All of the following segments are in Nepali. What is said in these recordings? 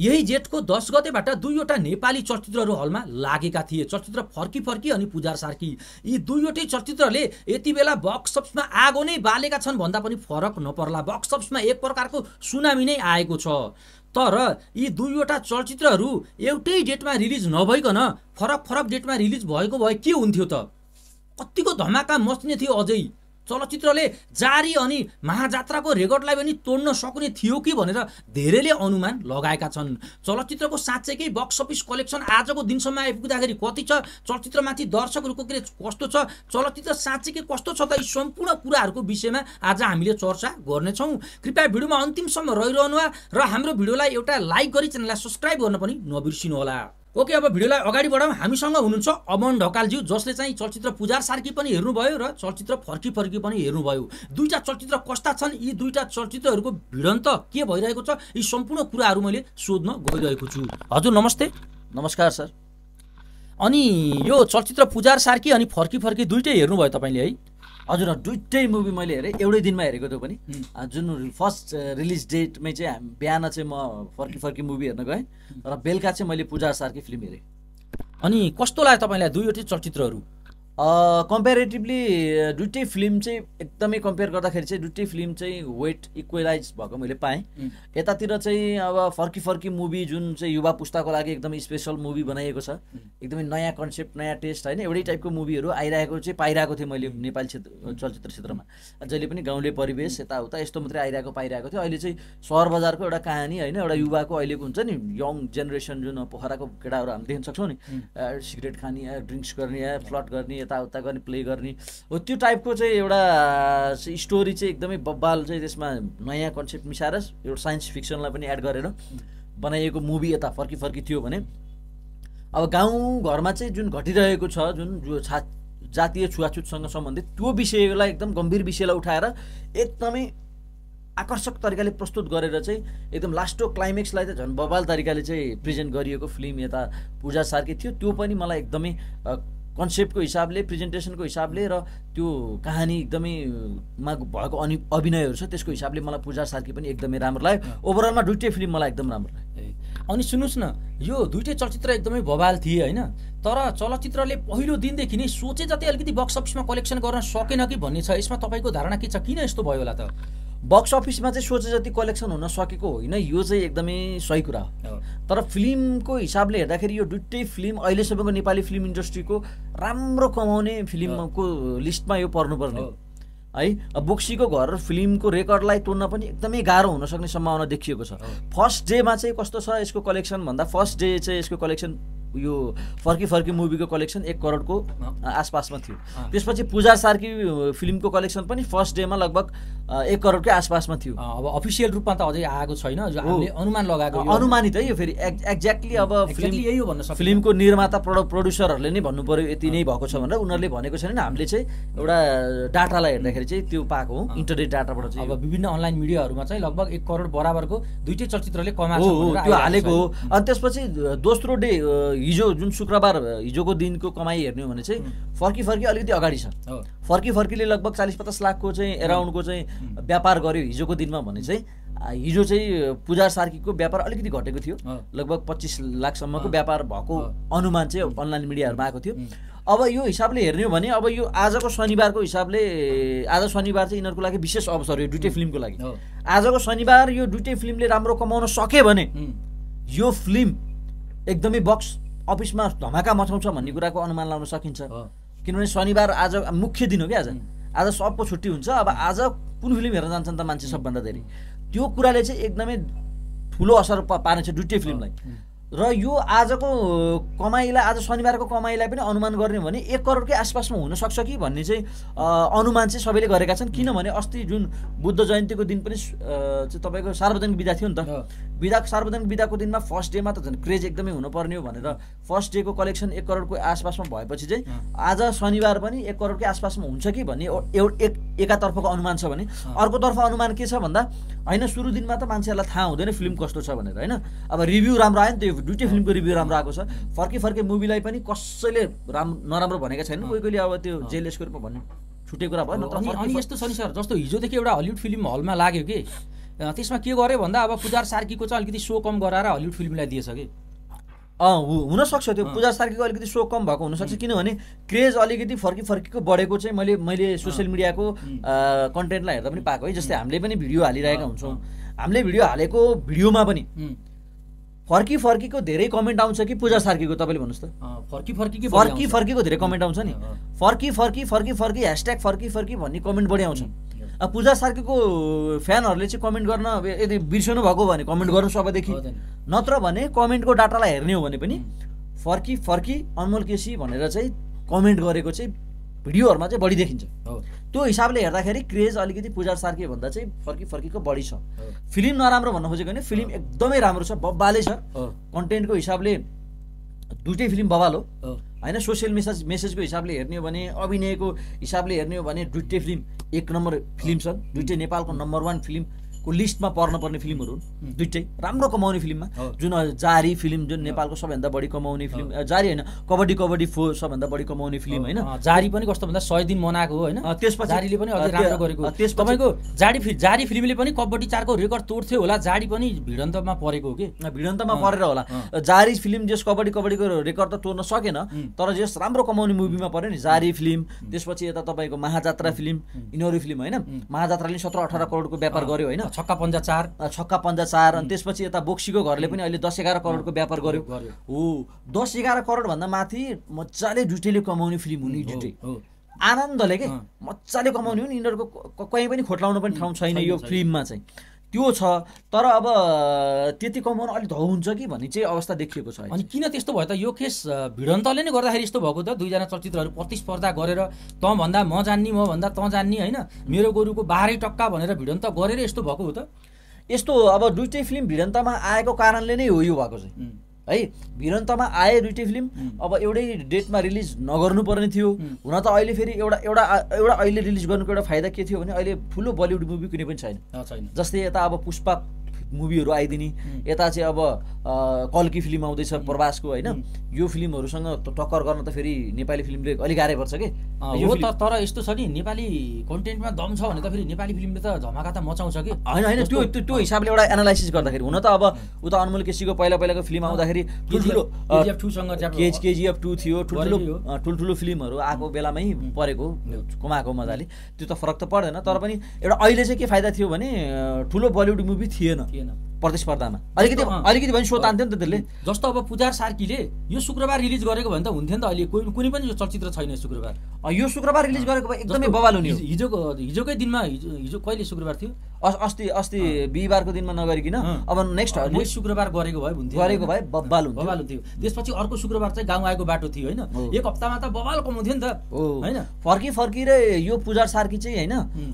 यही जेठको 10 गतेबाट दुईवटा नेपाली चलचित्रहरू हलमा लागेका थिए। चलचित्र फर्की फर्की अनि पुजार सार्की, यी दुईवटै चलचित्रले यति बेला बक्स अफिसमा आगो नै बालेका छन् भन्दा पनि फरक नपर्ला, बक्स अफिसमा एक प्रकारको सुनामी नै आएको छ। तर यी दुईवटा चलचित्रहरू एउटै डेटमा रिलिज नभइकन फरक फरक डेटमा रिलिज भएको भए के हुन्थ्यो त? कतिको धमाका मच्ने थियो। अझै चलचित्रले जारी अनि महाजात्राको रेकर्डलाई पनि तोड्न सक्ने थियो कि भनेर धेरैले अनुमान लगाएका छन्। चलचित्रको साँच्चैकै बक्स अफिस कलेक्सन आजको दिनसम्म आइपुग्दाखेरि कति छ, चलचित्रमाथि दर्शकहरूको के कस्तो छ, चलचित्र साँच्चैकै कस्तो छ त, यी सम्पूर्ण कुराहरूको विषयमा आज हामीले चर्चा गर्नेछौँ। कृपया भिडियोमा अन्तिमसम्म रहिरहनुहोला र हाम्रो भिडियोलाई एउटा लाइक गरी च्यानललाई सब्स्क्राइब गर्न पनि नबिर्सिनुहोला। ओके, अब भिडियोलाई अगाडि बढाउँ। हामीसँग हुनुहुन्छ अमन ढकालज्यू, जसले चाहिँ चलचित्र पुजार सार्की पनि हेर्नुभयो र चलचित्र फर्की फर्की पनि हेर्नुभयो। दुईटा चलचित्र कस्ता छन्, यी दुईटा चलचित्रहरूको भिडन्त के भइरहेको छ, यी सम्पूर्ण कुराहरू मैले सोध्न गइरहेको छु। हजुर नमस्ते। नमस्कार सर। अनि यो चलचित्र पुजार सार्की अनि फर्की फर्की दुईटै हेर्नुभयो तपाईँले है? हजुर, दुईटै मुभी मैले हेरेँ, एउटै दिनमा हेरेको। त्यो पनि जुन फर्स्ट रिलिज डेटमै चाहिँ बिहान चाहिँ म फर्की फर्की मुभी हेर्न गएँ र बेलुका चाहिँ मैले पुजार सार्की फिल्म हेरेँ। अनि कस्तो लाग्यो तपाईँलाई दुईवटै चलचित्रहरू? कम्पेरिटिभली दुईटै फिल्म चाहिँ एकदमै कम्पेयर गर्दाखेरि चाहिँ दुईटै फिल्म चाहिँ वेट इक्वलाइज भएको मैले पाएँ। यतातिर चाहिँ अब फर्की फर्की मुभी जुन चाहिँ युवा पुस्ताको लागि एकदमै स्पेसल मुभी बनाइएको छ, एकदमै नयाँ कन्सेप्ट नयाँ टेस्ट होइन, एउटै टाइपको मुभीहरू आइरहेको चाहिँ पाइरहेको थिएँ मैले नेपाली चलचित्र क्षेत्रमा। जहिले पनि गाउँले परिवेश यताउता यस्तो मात्रै आइरहेको पाइरहेको थियो। अहिले चाहिँ सहर बजारको एउटा कहानी होइन, एउटा युवाको अहिलेको हुन्छ नि यङ जेनेरेसन जुन पोखराको केटाहरू हामी देख्न सक्छौँ नि, सिगरेट खाने, ड्रिङ्क्स गर्ने, फ्लट गर्ने, यताउता गर्ने, प्ले गर्ने, हो त्यो टाइपको चाहिँ एउटा स्टोरी चाहिँ एकदमै बब्बाल चाहिँ त्यसमा नयाँ कन्सेप्ट मिसाएर एउटा साइन्स फिक्सनलाई पनि एड गरेर बनाइएको मुभी यता फर्की फर्की थियो भने। अब गाउँ घरमा चाहिँ जुन घटिरहेको छ, जुन जो जातीय छुवाछुतसँग सम्बन्धित त्यो विषयलाई एकदम गम्भीर विषयलाई उठाएर एकदमै आकर्षक तरिकाले प्रस्तुत गरेर चाहिँ एकदम लास्टको क्लाइमेक्सलाई त झन् बब्बाल तरिकाले चाहिँ प्रेजेन्ट गरिएको फिल्म यता पुजार सार्की थियो। त्यो पनि मलाई एकदमै कन्सेप्टको हिसाबले, प्रेजेन्टेसनको हिसाबले र त्यो कहानी एकदमैमा भएको अभिनयहरू छ त्यसको हिसाबले मलाई पुजार सार्की पनि एकदमै राम्रो लाग्यो। ओभरअलमा दुईटै फिल्म मलाई एकदम राम्रो लाग्यो। अनि सुन्नुहोस् न, यो दुईटै चलचित्र एकदमै बवाल थिए होइन, तर चलचित्रले पहिलो दिनदेखि नै सोचे जति अलिकति बक्स अफिसमा कलेक्सन गर्न सकेन कि भन्ने छ। यसमा तपाईँको धारणा के छ, किन यस्तो भयो होला त? बक्स अफिसमा चाहिँ सोचे जति कलेक्सन हुन सकेको होइन, यो चाहिँ एकदमै सही कुरा हो। तर फिल्मको हिसाबले हेर्दाखेरि यो दुईटै फिल्म अहिलेसम्मको नेपाली फिल्म इन्डस्ट्रीको राम्रो कमाउने फिल्मको लिस्टमा यो पर्नुपर्ने है। बोक्सीको घर फिल्मको रेकर्डलाई तोड्न पनि एकदमै गाह्रो हुन सक्ने सम्भावना देखिएको छ। फर्स्ट डेमा चाहिँ कस्तो छ यसको कलेक्सन भन्दा, फर्स्ट डे चाहिँ यसको कलेक्सन यो फर्की फर्की मुभीको कलेक्सन 1 करोडको आसपासमा थियो। त्यसपछि पुजार सार्की फिल्मको कलेक्सन पनि फर्स्ट डेमा लगभग 1 करोडकै आसपासमा थियो। अब अफिसियल रूपमा त अझै आएको छैन, हामीले अनुमान लगाएको, अनुमानित है यो। फेरि एक्ज्याक्टली अब फिल्मको निर्माता प्रड्युसरहरूले नै भन्नु पर्यो यति नै भएको छ भनेर, उनीहरूले भनेको छैन। हामीले चाहिँ एउटा डाटालाई हेर्दाखेरि चाहिँ त्यो पाएको हो, इन्टरनेट डाटाबाट चाहिँ। अब विभिन्न अनलाइन मिडियाहरूमा चाहिँ लगभग 1 करोड बराबरको दुईटै चलचित्रले कमाएको हो, त्यो हालेको हो। अनि त्यसपछि दोस्रो डे हिजो जुन शुक्रबार हिजोको दिनको कमाई हेर्ने हो भने चाहिँ फर्की फर्की अलिकति अगाडि छ। फर्की फर्कीले लगभग 40-50 लाखको चाहिँ एराउन्डको चाहिँ व्यापार गर्यो हिजोको दिनमा भने चाहिँ हिजो चाहिँ पुजार सार्कीको व्यापार अलिकति घटेको थियो, लगभग 25 लाखसम्मको व्यापार भएको अनुमान चाहिँ अनलाइन मिडियाहरूमा आएको थियो। अब यो हिसाबले हेर्ने हो भने अब यो आजको शनिबारको हिसाबले आज शनिबार चाहिँ यिनीहरूको लागि विशेष अवसर, यो दुईटै फिल्मको लागि। आजको शनिबार यो दुईटै फिल्मले राम्रो कमाउन सक्यो भने यो फिल्म एकदमै बक्स अफिसमा धमाका मचाउँछ भन्ने कुराको अनुमान लाउन सकिन्छ। किनभने शनिबार आज मुख्य दिन हो कि, आज सबको छुट्टी हुन्छ। अब आज कुन फिल्म हेर्न जान्छन् त मान्छे सबभन्दा धेरै, त्यो कुराले चाहिँ एकदमै ठुलो असर पार्नेछ दुईटै फिल्मलाई। र यो आजको कमाइलाई, आज शनिबारको कमाइलाई पनि अनुमान गर्ने भने 1 करोडकै आसपासमा हुनसक्छ कि भन्ने चाहिँ अनुमान चाहिँ सबैले गरेका छन्। किनभने अस्ति जुन बुद्ध जयन्तीको दिन पनि तपाईँको सार्वजनिक बिदा थियो नि त, सार्वजनिक बिदाको दिनमा फर्स्ट डेमा त झन् क्रेज एकदमै हुनुपर्ने हो भनेर फर्स्ट डेको कलेक्सन 1 करोडको आसपासमा भएपछि चाहिँ आज शनिबार पनि 1 करोडकै आसपासमा हुन्छ कि भन्ने एकातर्फको अनुमान छ भने, अर्कोतर्फ अनुमान के छ भन्दा होइन सुरु दिनमा त मान्छेहरूलाई थाहा हुँदैन फिल्म कस्तो छ भनेर होइन। अब रिभ्यू राम्रो आयो नि त, दुईटै फिल्मको रिभ्यू राम्रो आएको छ। फर्की फर्की मुभीलाई पनि कसैले नराम्रो भनेका छैन, कोही कोहीले अब त्यो जेलसको रूपमा भन्ने छुट्टै कुरा भयो। अनि यस्तो छ नि सर, जस्तो हिजोदेखि एउटा हलिउड फिल्म हलमा लाग्यो कि त्यसमा के गरे भन्दा अब पुजार सार्कीको चाहिँ अलिकति सो कम गराएर हलिउड फिल्मलाई दिएछ के। हुन सक्छ त्यो पुजार सार्कीको अलिकति सो कम भएको हुन सक्छ, किनभने क्रेज अलिकति फर्की फर्कीको बढेको चाहिँ मैले सोसियल मिडियाको कन्टेन्टलाई हेर्दा पनि पाएको है। जस्तै हामीले पनि भिडियो हालिरहेका हुन्छौँ, हामीले भिडियो हालेको भिडियोमा पनि फर्की फर्कीको धेरै कमेन्ट आउँछ कि पुजार सार्कीको? तपाईले भन्नुस् त। फर्की फर्कीको धेरै कमेन्ट आउँछ नि, फर्की फर्की फर्की फर्की # फर्की फर्की भन्ने कमेन्ट बढी आउँछ। अब पुजार सार्कीको फ्यानहरुले चाहिँ कमेन्ट गर्न यदि बिर्सनु भएको भने कमेन्ट गर्नुस् अबदेखि, नत्र भने कमेन्टको डाटालाई हेर्ने हो भने पनि फर्की फर्की अनमोल केसी भनेर चाहिँ कमेन्ट गरेको चाहिँ भिडियोहरुमा चाहिँ बढी देखिन्छ। त्यो हिसाबले हेर्दाखेरि क्रेज अलिकति पुजार सार्की भन्दा चाहिँ फर्की फर्कीको बढी छ। फिल्म नराम्रो भन्न खोजेको नि, फिल्म एकदमै राम्रो छ, बब्बाले छ। कन्टेन्टको हिसाबले दुईटै फिल्म बब्बाल हो हैन, सोशल मेसेजको हिसाबले हेर्ने हो भने, अभिनयको हिसाबले हेर्ने हो भने दुईटै फिल्म एक नम्बर फिल्म छन्। दुईटै नेपालको नम्बर 1 फिल्मको लिस्टमा पर्नुपर्ने फिल्महरु हुन्। दुईटै राम्रो कमाउने फिल्ममा जुन जारी फिल्म, जुन नेपालको सबैभन्दा बढी कमाउने फिल्म, जारी हैन कबड्डी कबड्डी 4 सबैभन्दा बढी कमाउने फिल्म हैन। जारी पनि कस्तो भन्दा 100 दिन मनाएको हो हैन, त्यसपछि जारीले पनि अझै राम्रो गरेको। तपाईको जारी फिल्मले पनि कबड्डी 4 को रेकर्ड तोड्थ्यो होला, जारी पनि भिडन्तमा परेको हो के, भिडन्तमा परेर होला। जारी फिल्म जस कबड्डीको रेकर्ड त तोड्न सकेन, तर जस राम्रो कमाउने मुभीमा पर्यो नि जारी फिल्म। त्यसपछि यता तपाईको महाजात्रा फिल्म, इनोरी फिल्म हैन, महाजात्राले 17-18 करोडको व्यापार गर्यो हैन। छक्का पञ्जा चार, अनि त्यसपछि यता बोक्सीको घरले पनि अहिले 10-11 करोडको व्यापार गर्यो। हो, 10-11 करोड भन्दा माथि मज्जाले जुटेले कमाउने फिल्म हुने। जुटे आनन्दले के मज्जाले कमाउने हुन्, यिनीहरुको कहीँ पनि खोटलाउनु पनि ठाउँ छैन यो फिल्ममा चाहिँ, त्यो छ। तर अब त्यति कमाउन अलि धौ हुन्छ कि भन्ने चाहिँ अवस्था देखिएको छ। अनि किन त्यस्तो भयो त? यो केस भिडन्तले नै गर्दाखेरि यस्तो भएको त। दुईजना चलचित्रहरू प्रतिस्पर्धा गरेर त भन्दा म जान्नी, म भन्दा त जान्नी हैन, मेरो गोरुको 12 टक्का भनेर भिडन्त गरेर यस्तो भएको हो त। यस्तो अब दुईटै फिल्म भिडन्तमा आएको कारणले नै हो यो भएको चाहिँ है। भिडन्तमा आए दुईटै फिल्म, अब एउटै डेटमा रिलिज नगर्नुपर्ने थियो। हुन त अहिले फेरि एउटा अहिले रिलिज गर्नुको एउटा फाइदा के थियो भने अहिले ठुलो बलिउड मुभी कुनै पनि छैन। जस्तै यता अब पुष्पा मुभीहरु आइदिने, यता चाहिँ अब कल्की फिल्म आउँदैछ प्रभासको हैन। यो फिल्महरुसँग टक्कर गर्न त फेरि नेपाली फिल्मले अलि गाह्रै पर्छ के यो त। तर यस्तो छ नि, नेपाली कन्टेन्टमा दम छ भने त फेरि नेपाली फिल्मले त धमाका त मचाउँछ के हैन। त्यो हिसाबले एउटा एनालाइसिस गर्दाखेरि हुन त अब उता अनमोल केसीको पहिलाको फिल्म आउँदाखेरि ठुल्ठुलो केजीएफ 2 थियो, ठुल्ठुलो फिल्महरु आको बेलामै परेको कमाको मजाले, त्यो त फरक त पर्दैन। तर पनि एउटा अहिले चाहिँ के फाइदा थियो भने ठुलो बलिउड मुभी थिएन प्रतिस्पर्धामा, अलिकति पनि सो तान्थ्यो नि त त्यसले। जस्तो अब पुजार सार्कीले यो शुक्रबार रिलिज गरेको भने त हुन्थ्यो नि त। अहिले कुनै पनि यो चलचित्र छैन शुक्रबार। यो शुक्रबार रिलिज गरेको भए एकदमै बवाल हुने। हिजोकै दिनमा, हिजो कहिले शुक्रबार थियो, अस्ति बिहीबारको दिनमा नगरिकन अब नेक्स्ट शुक्रबार गरेको भए हुन्थ्यो, गरेको भए बवाल हुन्थ्यो। त्यसपछि अर्को शुक्रबार चाहिँ गाउँ आएको बाटो थियो हैन। एक हप्तामा त बवाल कमाउँथ्यो नि त हैन। फर्की फर्की र यो पुजार सार्की चाहिँ हैन,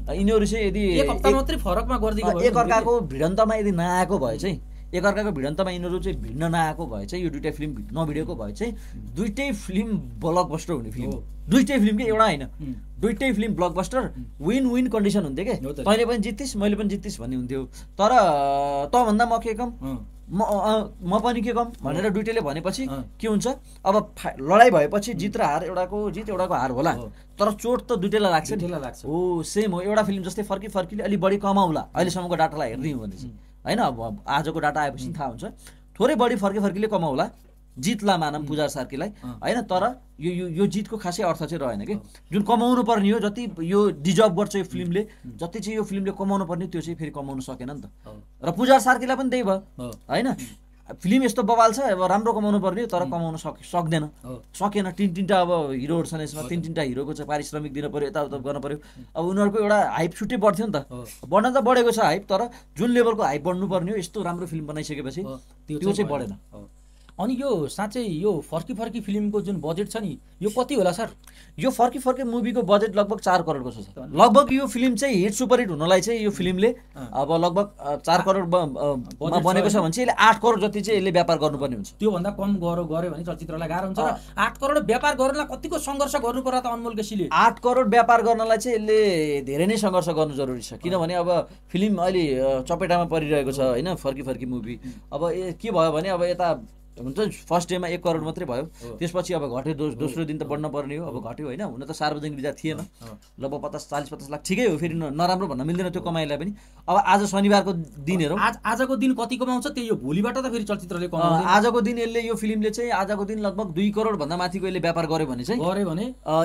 यिनीहरु चाहिँ यदि एक हप्ता मात्रै फरकमा गरिदिएको भए, एकअर्काको भिडन्तमा यदि नआएको भए चाहिँ, एकअर्काको भिडन्तमा यिनीहरु चाहिँ भिड्न नआएको भए चाहिँ, यो दुईटै फिल्म नभिडेको भए चाहिँ दुईटै फिल्म ब्लकबस्टर हुने फिल्म हो। दुईटै फिल्म के एउटा हैन, दुईटै फिल्म ब्लकबस्टर विन कन्डिसन हुन्थ्यो के। तैँले पनि जित्तिस्, मैले पनि जित्तिस् भन्ने हुन्थ्यो। तर त भन्दा म के कम, म पनि के कम भनेर दुईटैले भनेपछि के हुन्छ, अब लडाई भएपछि जित र हार, एउटाको जित एउटाको हार होला, तर चोट त दुईटैलाई लाग्छ। हो, सेम हो। एउटा फिल्म जस्तै फर्की फर्कीले अलि बढी कमाउला अहिलेसम्मको डाटालाई हेर्दै हो भने चाहिँ हैन, अब आजको डाटा आएपछि थाहा हुन्छ थोरै बढी फर्की फर्कीले कमाउला, जितला मानम पुजार सार्कीलाई हैन। तर यो जितको खासै अर्थ चाहिँ रहेन के। जुन कमाउनु पर्ने हो, जति यो डिजर्भ गर्छ यो फिल्मले, जति चाहिँ यो फिल्मले कमाउनु पर्ने त्यो चाहिँ फेरि कमाउन सकेन नि त। र पुजार सार्कीलाई पनि त्यही भयो हैन। फिल्म यस्तो बवाल छ, अब राम्रो कमाउनु पर्ने तर कमाउन सकेन। 3-3 अब हिरोहरु छन् यसमा, 3-3 हिरोको चाहिँ पारिश्रमिक दिन पर्यो, यताउता गर्न पर्यो। अब उनीहरुको एउटा हाइप छुट्टै बढ्थ्यो नि त, बढ्न त बढेको छ हाइप, तर जुन लेभलको हाइप बढ्नु पर्ने हो यस्तो राम्रो फिल्म बनाइसकेपछि त्यो चाहिँ बढेन। अनि यो साँच्चै यो फर्की फर्की फिल्मको जुन बजेट छ नि, यो कति होला सर? यो फर्की फर्की मुभीको बजेट लगभग 4 करोडको छ सर। लगभग यो फिल्म चाहिँ हिट सुपरहिट हुनलाई चाहिँ यो फिल्मले अब लगभग 4 करोड बनेको छ भने चाहिँ यसले 8 करोड जति चाहिँ यसले व्यापार गर्नुपर्ने हुन्छ। त्योभन्दा कम गऱ्यो भने चलचित्रलाई गाह्रो हुन्छ। 8 करोड व्यापार गर्नलाई कतिको सङ्घर्ष गर्नु पर्ला त अनमोल केसीले? 8 करोड व्यापार गर्नलाई चाहिँ यसले धेरै नै सङ्घर्ष गर्नु जरुरी छ, किनभने अब फिल्म अहिले चपेटामा परिरहेको छ हैन फर्की फर्की मुभी। अब के भयो भने अब यता फर्स्ट डे में 1 करोड़ मात्रै भयो। त्यसपछि अब घट्यो, दोस्रो दिन त बढ्न पर्ने हो, अब घट्यो हैन। हुन त सार्वजनिक विदा थिएन, लगभग 40-50 लाख ठिकै हो, फेरि नराम्रो भन्न मिल्दैन त्यो कमाइलाई पनि। अब आज शनिबारको दिन हेरौं, आजको दिन कति कमाउँछ त्यही हो, भोलिबाट त फेरि चलचित्रले कमाउँछ। आजको दिन यसले, यो फिल्मले चाहिँ आजको दिन लगभग 2 करोड भन्दा माथिको यसले व्यापार गर्यो भने चाहिँ गरे भने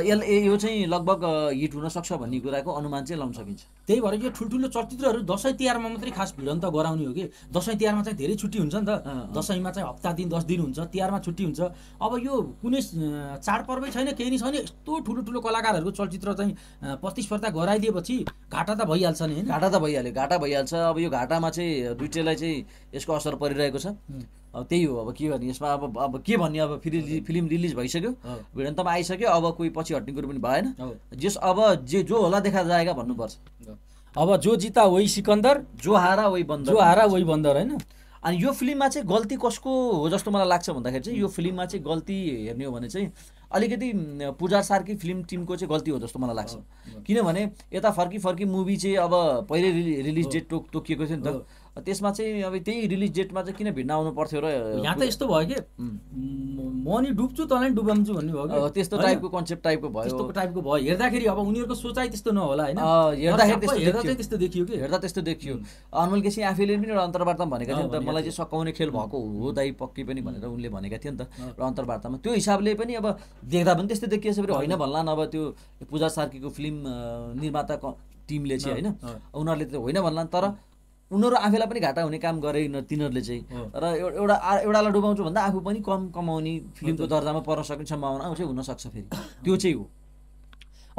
यसले यो चाहिँ लगभग हिट हुन सक्छ भन्ने कुराको अनुमान चाहिँ लाउन सकिन्छ। त्यही भएर यो ठुल्ठुलो चलचित्रहरू दशैं तिहारमा मात्रै खास भिडन्त गराउने हो कि, दशैं तिहारमा चाहिँ धेरै छुट्टी हुन्छ नि त, दशैंमा चाहिँ हप्ता दिन 10 दिन हुन्छ, तिहारमा छुट्टी हुन्छ। अब यो कुनै चाडपर्वै छैन, केही नै छैन, यस्तो ठुलो कलाकारहरूको चलचित्र चाहिँ प्रतिस्पर्धा गराइदिएपछि घाटा त भइहाल्छ नि, घाटा भइहाल्छ। अब यो घाटामा चाहिँ दुईटैलाई चाहिँ यसको असर परिरहेको छ। अब त्यही हो, अब के भन्ने यसमा, अब के भन्ने, अब फेरि फिल्म रिलिज भइसक्यो, भिडन्तमा आइसक्यो, अब कोही पछि हट्ने कुरो पनि भएन। जे जो होला देखा जाएगा भन्नुपर्छ। अब जो जिता वही सिकन्दर, जो हारा वही बन्दर हैन। अनि यो फिल्ममा चाहिँ गल्ती कसको हो जस्तो मलाई लाग्छ भन्दाखेरि चाहिँ, यो फिल्ममा चाहिँ गल्ती हेर्ने हो भने चाहिँ अलिकति पूजार सार्की फिल्म टिमको चाहिँ गल्ती हो जस्तो मलाई लाग्छ। किनभने यता फर्की फर्की मुभी चाहिँ अब पहिले रिलिज डेट तोकिएको थियो नि त, त्यसमा चाहिँ अब त्यही रिलिज डेटमा चाहिँ किन भिन्न आउनु पर्थ्यो र? यहाँ त यस्तो भयो कि म नि डुब्छु तँलाई डुबाउँछु भन्ने भयो, त्यस्तो टाइपको कन्सेप्ट टाइपको भयो। हेर्दाखेरि अब उनीहरूको सोचाइ त्यस्तो नहोला हैन, हेर्दा त्यस्तो देखियो। अनमोल केसी आफैले पनि एउटा अन्तर्वार्तामा भनेका थिए नि त, मलाई चाहिँ सकाउने खेल भएको हो दाइ पक्की पनि भनेर उनले भनेका थिए नि त र अन्तर्वार्तामा। त्यो हिसाबले पनि अब देख्दा पनि त्यस्तै देखिएछ फेरि होइन भन्ला न। अब त्यो पूजा सार्कीको फिल्म निर्माता टिमले चाहिँ हैन, उनीहरूले त होइन भन्ला, तर उनीहरू आफैलाई पनि घाटा हुने काम गरे तिनीहरूले चाहिँ। र एउटालाई डुबाउँछु भन्दा आफू पनि कम कमाउने फिल्मको दर्जामा पर्न सक्ने सम्भावना हुनसक्छ फेरि, त्यो चाहिँ हो।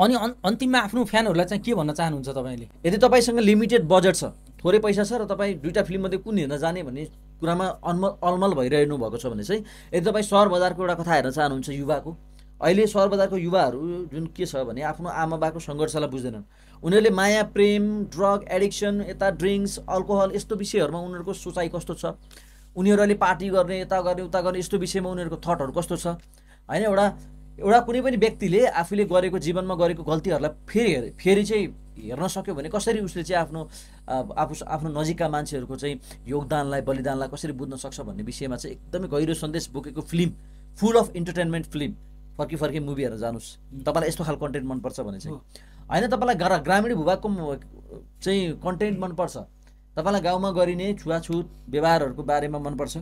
अनि अन्तिममा आफ्नो फ्यानहरूलाई चाहिँ के भन्न चाहनुहुन्छ तपाईँले? यदि तपाईँसँग लिमिटेड बजेट छ, थोरै पैसा छ र तपाईँ दुईटा फिल्ममध्ये कुन हेर्न जाने भन्ने कुरामा अलमल भइरहनु भएको छ भने चाहिँ, यदि तपाईँ सहर बजारको एउटा कथा हेर्न चाहनुहुन्छ युवाको, अहिले सहर बजारको युवाहरू जुन के छ भने आफ्नो आमा बाको सङ्घर्षलाई बुझ्दैनन्। उनीहरूले माया, प्रेम, ड्रग एडिक्सन, यता ड्रिङ्क्स, अल्कोहल यस्तो विषयहरूमा उनीहरूको सोचाइ कस्तो छ, उनीहरूले पार्टी गर्ने, यता गर्ने, उता गर्ने यस्तो विषयमा उनीहरूको थटहरू कस्तो छ हैन। एउटा कुनै पनि व्यक्तिले आफूले गरेको, जीवनमा गरेको गल्तीहरूलाई फेरि चाहिँ हेर्न सक्यो भने कसरी उसले चाहिँ आफ्नो नजिकका मान्छेहरूको चाहिँ योगदानलाई, बलिदानलाई कसरी बुझ्न सक्छ भन्ने विषयमा चाहिँ एकदमै गहिरो सन्देश बोकेको film, full of entertainment film फर्की फर्की मुभी हेरेर जानुस्। तपाईँलाई यस्तो खालको कन्टेन्ट मनपर्छ भने चाहिँ हैन, तपाईँलाई ग्रामीण भूभागको चाहिँ कन्टेन्ट मनपर्छ, तपाईँलाई गाउँमा गरिने छुवाछुत व्यवहारहरूको बारेमा मनपर्छ,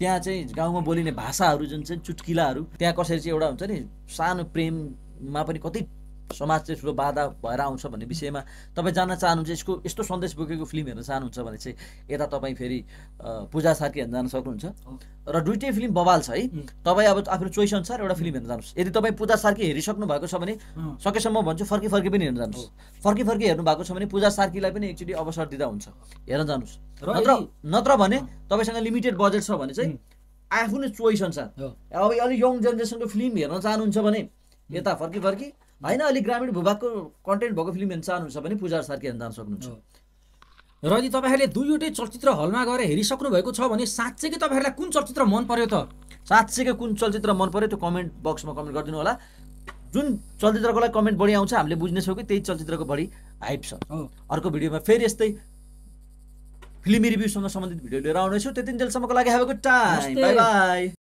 त्यहाँ चाहिँ गाउँमा बोलिने भाषाहरू जुन चाहिँ चुटकिलाहरू, त्यहाँ कसरी चाहिँ एउटा हुन्छ नि सानो प्रेममा पनि कति समाज चाहिँ ठुलो बाधा भएर आउँछ भन्ने विषयमा तपाईँ जान्न चाहनुहुन्छ, यसको यस्तो सन्देश बोकेको फिल्म हेर्न चाहनुहुन्छ भने चाहिँ यता तपाईँ फेरि पूजा सार्की हेर्न जान सक्नुहुन्छ। र दुईटै फिल्म बवाल छ है, तपाईँ अब आफ्नो चोइस अनुसार एउटा फिल्म हेर्न जानुहोस्। यदि तपाईँ पूजा सार्की हेरिसक्नु भएको छ भने सकेसम्म भन्छु फर्की फर्की पनि हेर्न जानुहोस्। फर्की फर्की हेर्नु भएको छ भने पूजा सार्कीलाई पनि एकचोटि अवसर दिँदा हुन्छ, हेर्न जानुहोस्। नत्र भने तपाईँसँग लिमिटेड बजेट छ भने चाहिँ आफ्नो चोइस अनुसार, अब अलि यङ जेनेरेसनको फिल्म हेर्न चाहनुहुन्छ भने यता फर्की फर्की हैन, अलिक ग्रामीण भूभागको कन्टेन्ट भएको फिल्म हेर्न चाहनुहुन्छ भने पूजार सार्की हेर्न जान सक्नुहुन्छ। र यदि तपाईँहरूले दुईवटै चलचित्र हलमा गएर हेरिसक्नु भएको छ भने साँच्चैकै तपाईँहरूलाई कुन चलचित्र मन पर्यो त, साँच्चैकै कुन चलचित्र मन पर्यो त्यो कमेन्ट बक्समा कमेन्ट गरिदिनु होला। जुन चलचित्रको लागि कमेन्ट बढी आउँछ हामीले बुझ्नेछौँ कि त्यही चलचित्रको बढी हाइप छ। अर्को भिडियोमा फेरि यस्तै फिल्मी रिभ्यूसँग सम्बन्धित भिडियो लिएर आउनेछु। त्यति बेलसम्मको लागि have a good time, bye by.